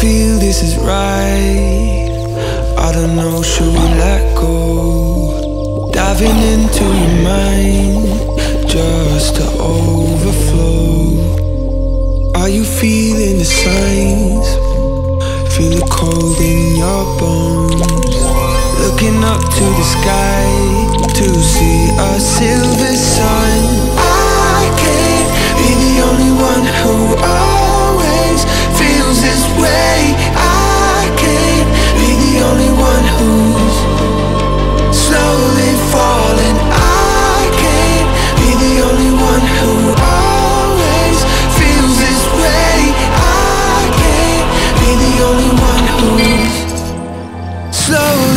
feel this is right. I don't know, should we let go? Diving into your mind just to overflow. Are you feeling the signs? Feel the cold in your bones. Looking up to the sky to see a silver sun. I can't be the only one who always feels this way. I can't be the only one who's slowly falling. I can't be the only one who always feels this way. I can't be the only one who's slowly